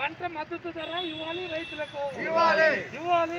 పంట మద్దతు ధర ఇవ్వాలి, రైతులకు ఇవ్వాలి ఇవ్వాలి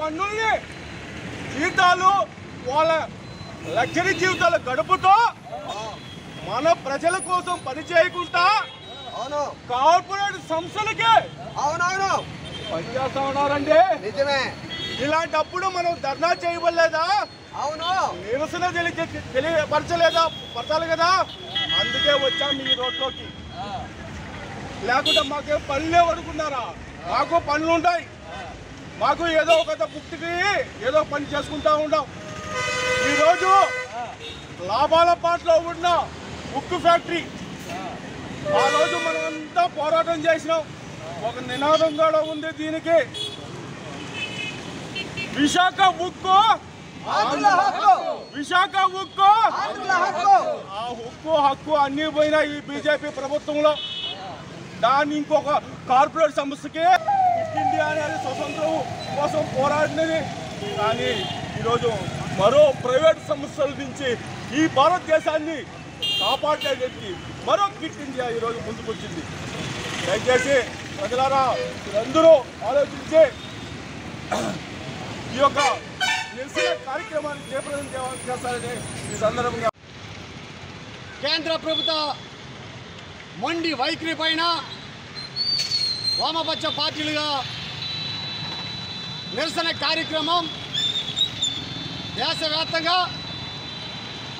పన్నుల్ని జీతాలు వాళ్ళ లగ్జరీ జీవితాలు గడుపుతో మన ప్రజల కోసం పని చేయకుండా కార్పొరేట్ సంస్థలకే పనిచేస్తా ఉన్నారండి. ఇలాంటప్పుడు మనం ధర్నా చేయబడలేదా? అవును, నిరసన తెలియపరచలేదా? పరచాలి కదా. అందుకే వచ్చాము ఈ రోడ్లోకి. లేకుండా మాకేం పనులే పడుకున్నారా? మాకు పనులు ఉంటాయి, మాకు ఏదో ఒక పుట్టికి ఏదో పని చేసుకుంటా ఉంటాం. ఈరోజు లాభాల పాటలో ఉన్న ఉక్కు ఫ్యాక్టరీ, ఆ రోజు మనమంతా పోరాటం చేసినాం. ఒక నినాదం కూడా ఉంది దీనికి, విశాఖ ఉక్కు విశాఖ ఉక్కు. ఆ ఉక్కు హక్కు అన్నీ పోయినా ఈ బీజేపీ ప్రభుత్వంలో. దాన్ని ఇంకొక కార్పొరేట్ సంస్థకి ఇండియా అనేది స్వతంత్రం కోసం పోరాడినది. కానీ ఈరోజు మరో ప్రైవేట్ సంస్థల నుంచి ఈ భారతదేశాన్ని కాపాడే వ్యక్తి మరో కిట్ ఇండియా ఈరోజు ముందుకు వచ్చింది. దయచేసి ప్రజలారా మీరందరూ ఆలోచించి ఈ యొక్క నిరసన కార్యక్రమాన్ని చేపట్టడం చేస్తారని ఈ సందర్భంగా కేంద్ర ప్రభుత్వ మొండి వైఖరి పైన వామపక్ష పార్టీలుగా నిరసన కార్యక్రమం దేశవ్యాప్తంగా,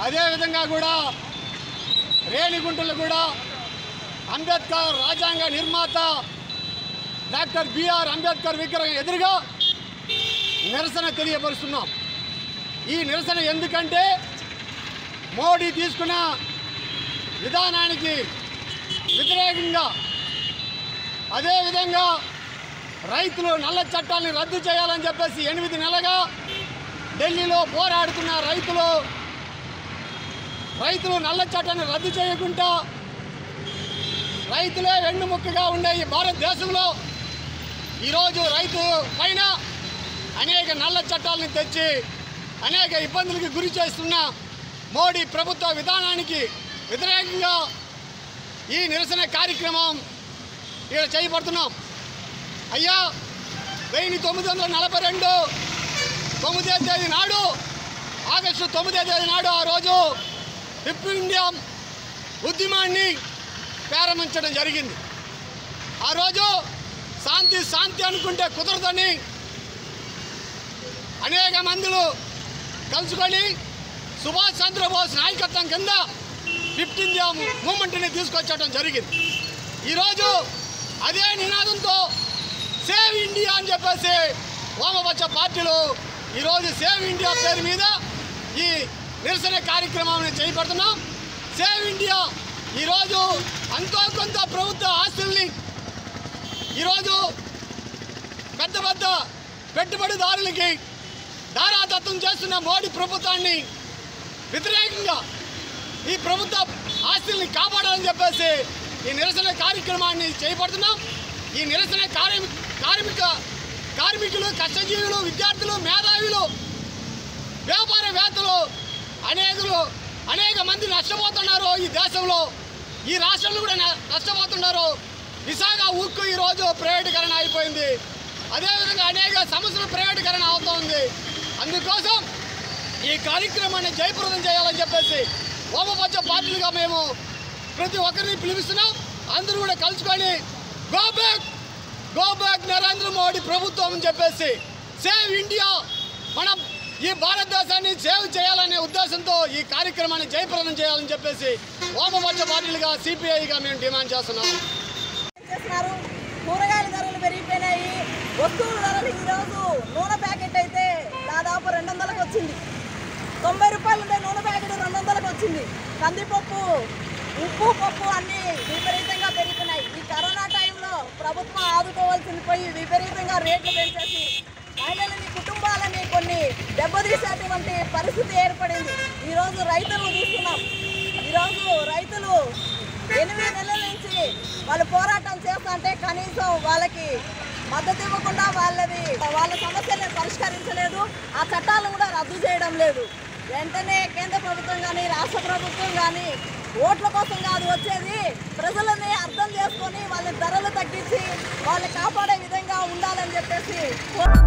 అదేవిధంగా కూడా రేణిగుంటలు కూడా అంబేద్కర్ రాజ్యాంగ నిర్మాత డాక్టర్ బిఆర్ అంబేద్కర్ విగ్రహం ఎదురుగా నిరసన తెలియపరుస్తున్నాం. ఈ నిరసన ఎందుకంటే మోడీ తీసుకున్న విధానానికి వ్యతిరేకంగా, అదేవిధంగా రైతులు నల్ల చట్టాన్ని రద్దు చేయాలని చెప్పేసి 8 నెలలుగా ఢిల్లీలో పోరాడుతున్న రైతులు నల్ల చట్టాన్ని రద్దు చేయకుండా రైతులే వెన్నుముక్కగా ఉండే ఈ భారతదేశంలో ఈరోజు రైతు పైన అనేక నల్ల చట్టాలను తెచ్చి అనేక ఇబ్బందులకు గురి చేస్తున్న మోడీ ప్రభుత్వ విధానానికి వ్యతిరేకంగా ఈ నిరసన కార్యక్రమం ఇక్కడ చేయబడుతున్నాం. అయ్యా 1942 9వ తేదీ నాడు, ఆగస్టు 9వ తేదీ నాడు ఆ రోజు హిప్ ఇండియా ఉద్యమాన్ని ప్రారంభించడం జరిగింది. ఆ రోజు శాంతి శాంతి అనుకుంటే కుదరదని అనేక మందులు కలుసుకొని సుభాష్ చంద్రబోస్ నాయకత్వం కింద హిప్ ఇండియా మూమెంట్ని తీసుకొచ్చడం జరిగింది. ఈరోజు అదే నినాదంతో సేవ్ ఇండియా అని చెప్పేసి వామపక్ష పార్టీలు ఈరోజు సేవ్ ఇండియా పేరు మీద ఈ నిరసన కార్యక్రమాన్ని చేపడుతున్నాం. సేవ్ ఇండియా ఈరోజు అంతో కొంత ప్రభుత్వ ఆస్తుల్ని ఈరోజు పెద్ద పెద్ద పెట్టుబడిదారులకి దారాదత్తం చేస్తున్న మోడీ ప్రభుత్వాన్ని వ్యతిరేకంగా ఈ ప్రభుత్వ ఆస్తుల్ని కాపాడాలని చెప్పేసి ఈ నిరసన కార్యక్రమాన్ని చేపడుతున్నాం. ఈ నిరసన కార్మికులు, కష్టజీవులు, విద్యార్థులు, మేధావులు, వ్యాపారవేత్తలు అనేక మంది నష్టపోతున్నారు ఈ దేశంలో. ఈ రాష్ట్రంలో కూడా నష్టపోతున్నారు. విశాఖ ఉక్కు ఈరోజు ప్రైవేటీకరణ అయిపోయింది. అదేవిధంగా అనేక సమస్యలు ప్రైవేటీకరణ అవుతూ ఉంది. అందుకోసం ఈ కార్యక్రమాన్ని జయప్రదం చేయాలని చెప్పేసి వామపక్ష పార్టీలుగా మేము ప్రతి ఒక్కరిని పిలిపిస్తున్నాం. అందరూ కూడా కలుసుకొని గో బ్యాక్ నరేంద్ర మోడీ ప్రభుత్వం అని చెప్పేసి సేవ్ ఇండియా మన ఈ భారతదేశాన్ని సేవ్ చేయాలనే ఉద్దేశంతో ఈ కార్యక్రమాన్ని జయప్రదం చేయాలని చెప్పేసి వామపక్ష పార్టీలుగా సిపిఐగా మేము డిమాండ్ చేస్తున్నాం. కూరగాయల ధరలు పెరిగిపోయాయి, వస్తువుల ధరలు ఈరోజు నూనె ప్యాకెట్ అయితే దాదాపు 200కు వచ్చింది, 90 రూపాయలు ఉండే నూనె ప్యాకెట్ 200కు వచ్చింది. కందిపప్పు, ఉప్పు, పప్పు అన్నీ విపరీతంగా పెరిగిపోయినాయి. ఈ కరోనా టైంలో ప్రభుత్వం ఆదుకోవాల్సింది పోయి విపరీతంగా రేట్లు పెంచేసి మహిళలని, కుటుంబాలని కొన్ని దెబ్బతీసేటువంటి పరిస్థితి ఏర్పడింది. ఈరోజు రైతులను చూస్తున్నాం. ఈరోజు రైతులు 8 నెలల నుంచి వాళ్ళు పోరాటం చేస్తుంటే కనీసం వాళ్ళకి మద్దతు ఇవ్వకుండా వాళ్ళ సమస్యలను పరిష్కరించలేదు. ఆ చట్టాలను కూడా రద్దు చేయడం లేదు. వెంటనే కేంద్ర ప్రభుత్వం కానీ రాష్ట్ర ప్రభుత్వం కానీ ఓట్ల కోసం కాదు వచ్చేది, ప్రజలని అర్థం చేసుకొని వాళ్ళ ధరలు తగ్గించి వాళ్ళు కాపాడే విధంగా ఉండాలని చెప్పేసి